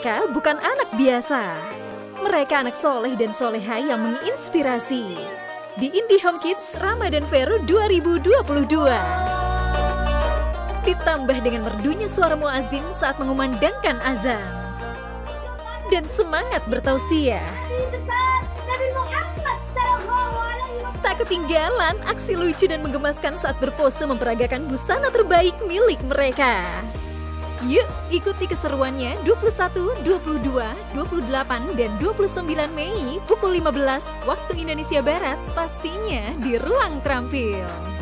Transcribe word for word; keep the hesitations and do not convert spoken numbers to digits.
mereka bukan anak biasa. Mereka anak soleh dan soleha yang menginspirasi. Di IndiHome Kids Ramadan Fair dua ribu dua puluh dua. Ditambah dengan merdunya suara muazin saat mengumandangkan azan dan semangat bertausiah. Tak ketinggalan aksi lucu dan menggemaskan saat berpose memperagakan busana terbaik milik mereka. Yuk ikuti keseruannya dua puluh satu, dua puluh dua, dua puluh delapan, dan dua puluh sembilan Mei pukul lima belas waktu Indonesia Barat, pastinya di Ruang Terampil.